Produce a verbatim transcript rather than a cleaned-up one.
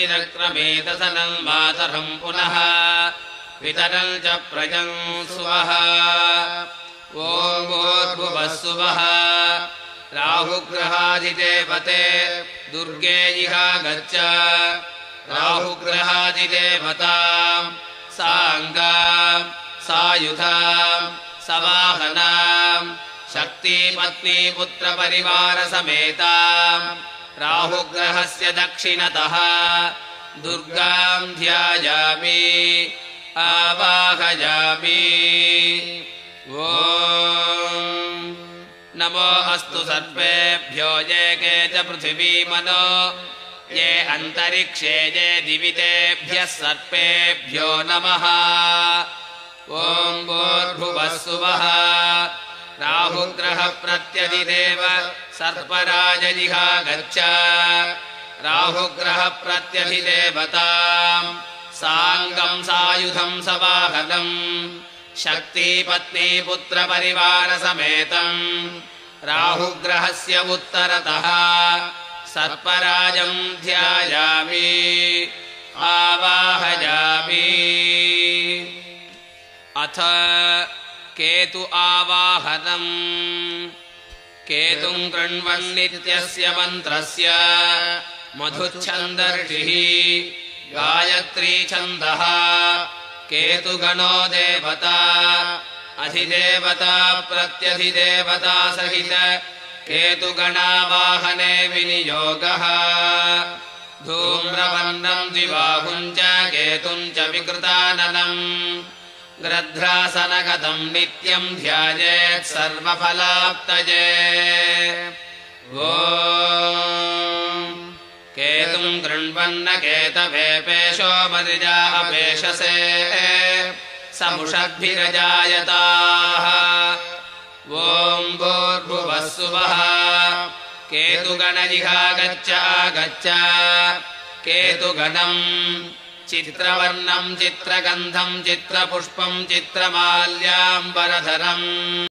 तिरक्रमेतसनं मातरं पुनः पितरं च प्रजं सुवः ॐ भूर्भुवः सुवः राहुग्रहाधिदेवते दुर्गे इहा गच्छ राहुग्रहाधिदेवता साङ्गा सायुधा सवाहना शक्ति पत्नी पुत्र परिवार समेता राहुग्रहस्य दक्षिणतः दुर्गां ध्यायामि आवाहयामि ॐ नमो अस्तु सर्वेभ्यो ये के च पृथिवी मनो ये अन्तरिक्षे ये दिवितेभ्यः सर्वेभ्यो नमः ॐ भूर्भुवः सुवः राहुग्रह प्रत्यधिदेव सर्पराज जिहा गच्छ राहुग्रह प्रत्यधिदेवतां साङ्गं सायुधं सवाहनं शक्ति पत्नी पुत्र परिवार समेतं राहुग्रहस्य उत्तरतः सर्पराजं ध्यायामि आवाहयामि अथ केतु आवाहनं केतुं कृण्वन् नित्यस्य मन्त्रस्य मधुच्छन्दर्षिः गायत्री छन्दः केतुगणो देवता अधिदेवता प्रत्यधिदेवता सहित केतुगणावाहने विनियोगः धूम्रवर्णं द्विबाहुं च केतुं च विकृताननम् ग्रध्रासनगतं नित्यं ध्यायेत् सर्वफलाप्तये ॐ केतुं कृण्वन्न केतवे पेशो मरिजा अपेशसे समुषद्भिरजायताः ॐ भूर्भुवः सुवः केतुगण इहा गच्छ गच्छ केतुगणम् चित्रवर्णं चित्रगन्धं चित्रपुष्पं चित्रमाल्याम्बरधरम्।